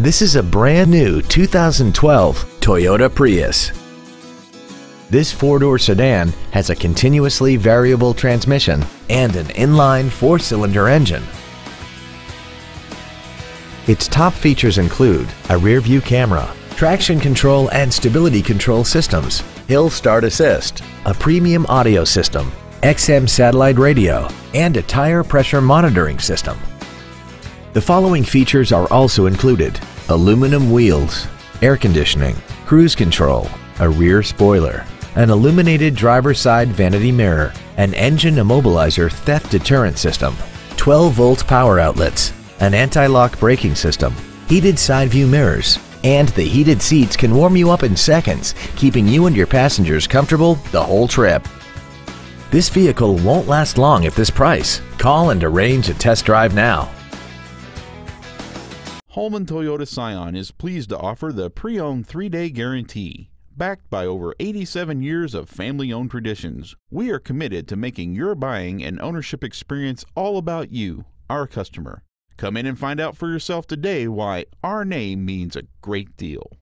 This is a brand new 2012 Toyota Prius. This four-door sedan has a continuously variable transmission and an inline four-cylinder engine. Its top features include a rear-view camera, traction control and stability control systems, hill start assist, a premium audio system, XM satellite radio, and a tire pressure monitoring system. The following features are also included: aluminum wheels, air conditioning, cruise control, a rear spoiler, an illuminated driver's side vanity mirror, an engine immobilizer theft deterrent system, 12-volt power outlets, an anti-lock braking system, heated side view mirrors, and the heated seats can warm you up in seconds, keeping you and your passengers comfortable the whole trip. This vehicle won't last long at this price. Call and arrange a test drive now. Holman Toyota Scion is pleased to offer the pre-owned 3-day guarantee. Backed by over 87 years of family-owned traditions, we are committed to making your buying and ownership experience all about you, our customer. Come in and find out for yourself today why our name means a great deal.